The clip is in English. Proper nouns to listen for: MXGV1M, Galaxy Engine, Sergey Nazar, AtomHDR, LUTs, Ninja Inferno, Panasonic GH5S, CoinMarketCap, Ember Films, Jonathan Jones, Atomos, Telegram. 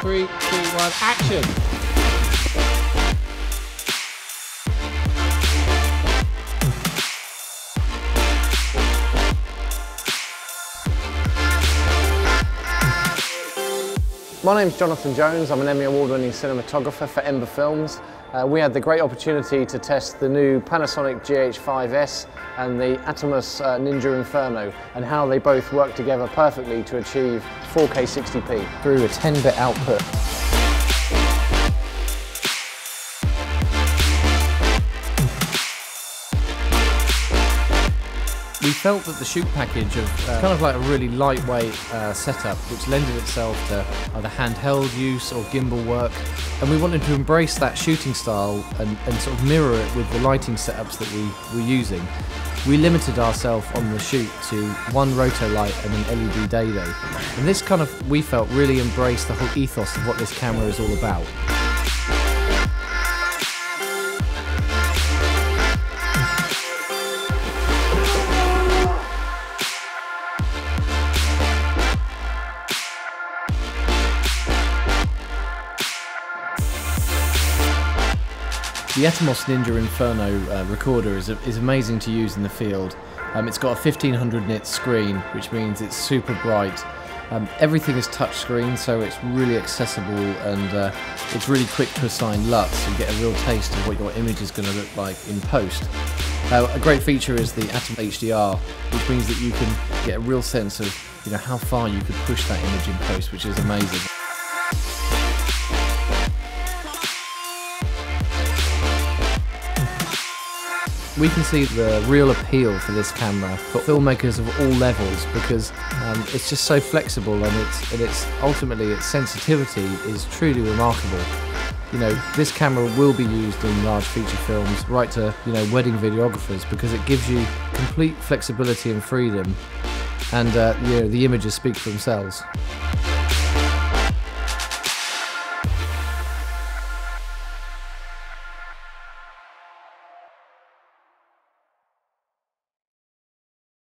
3, 2, 1, action! My name's Jonathan Jones. I'm an Emmy Award-winning cinematographer for Ember Films. We had the great opportunity to test the new Panasonic GH5S and the Atomos Ninja Inferno, and how they both work together perfectly to achieve 4K 60p through a 10-bit output. We felt that the shoot package of kind of like a really lightweight setup, which lended itself to either handheld use or gimbal work, and we wanted to embrace that shooting style and sort of mirror it with the lighting setups that we were using. We limited ourselves on the shoot to one roto light and an LED day day, and this kind of, we felt, really embraced the whole ethos of what this camera is all about. The Atomos Ninja Inferno recorder is amazing to use in the field. It's got a 1500 nits screen, which means it's super bright. Everything is touchscreen, so it's really accessible, and it's really quick to assign LUTs and get a real taste of what your image is going to look like in post. A great feature is the AtomHDR, which means that you can get a real sense of, you know, how far you could push that image in post, which is amazing. We can see the real appeal for this camera for filmmakers of all levels, because it's just so flexible, and ultimately its sensitivity is truly remarkable. You know, this camera will be used in large feature films, right to, you know, wedding videographers, because it gives you complete flexibility and freedom, and you know, the images speak for themselves.